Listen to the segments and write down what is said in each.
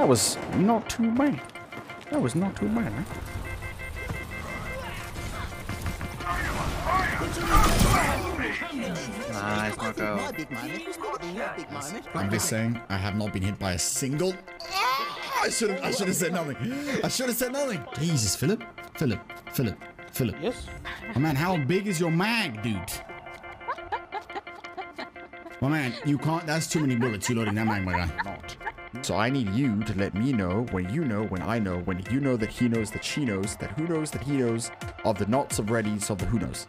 That was not too bad. That was not too bad, man. Nice, no go. I'm just saying, I have not been hit by a single. I should have said nothing. I should have said nothing. Jesus, Philip. Philip. Yes? Oh, man, how big is your mag, dude? My man, you can't. That's too many bullets you loading that mag, my guy. So I need you to let me know when you know, when I know, when you know that he knows that she knows that who knows that he knows of the knots of readies of the who knows.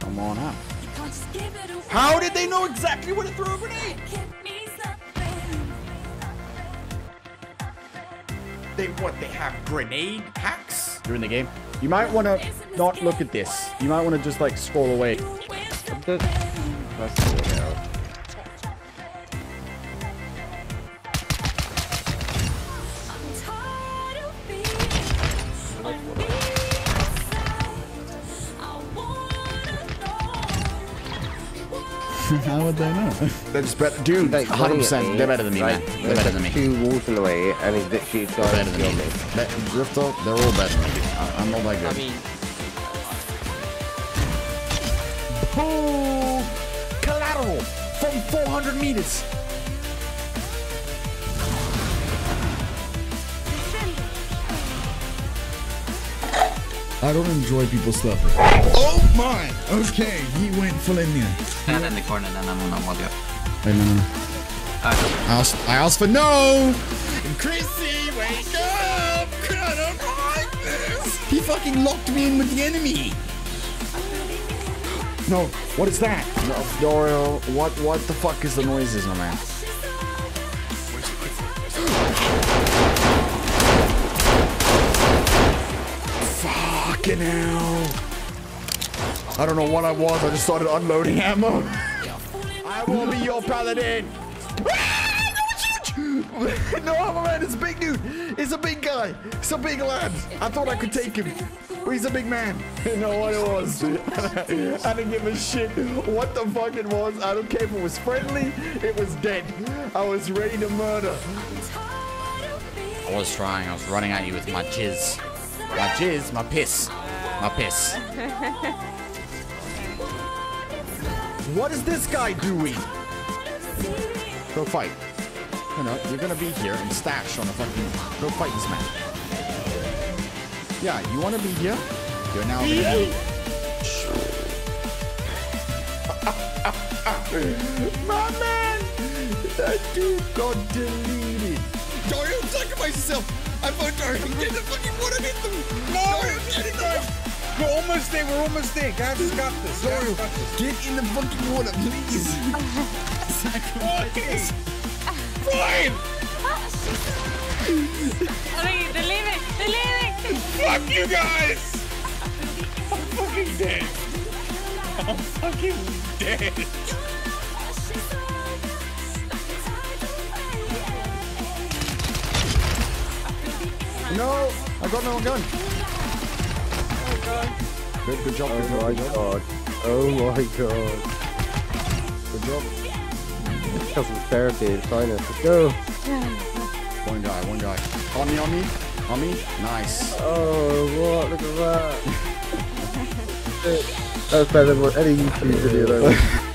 Come on up. How did they know exactly when to throw a grenade? They have grenade hacks? You're in the game. You might want to not look at this. You might want to just like scroll away. That's cool. How would they know? They're just better, dude. 100%. They're better than me, man. They're better than me. Two walls away, and he's literally trying to kill me. Grifter, they're all better than me. I'm not that good. I mean, boom! Collateral from 400 meters. I don't enjoy people slipping. Oh my! Okay, he went full in there. Stand in the corner, then I'm on audio. Wait, no. I asked for no! Chrissy, wake up! I don't like this! He fucking locked me in with the enemy! No, what is that? No, Dorio, what the fuck is the noises, my man? I don't know what I was. I just started unloading ammo. I will be your paladin. No, ammo man, it's a big dude. It's a big guy. It's a big lad. I thought I could take him, but he's a big man. You know what it was? I didn't give a shit what the fuck it was. I don't care if it was friendly. It was dead. I was ready to murder. I was trying. I was running at you with my jizz. My jizz, my piss. My piss. What is this guy doing? Go fight. You know, you're gonna be here and stash on the fucking. Go fight this man. Yeah, you wanna be here? You're now in the. My man! That dude got deleted. Sorry, I'm sucking myself! I fucking didn't fucking want to hit them! No! We're almost there, Guys, got this. Sorry, get in the fucking water, please! Sacrifice! Fine! Alright, they're leaving! Fuck you guys! I'm fucking dead! No! I got no gun! Oh god! Good job, good job. Oh my god. Good job. This cousin's therapy is fine. Let's go! One guy. On me? Nice. Oh, what? Look at that. That's better than any YouTube video though.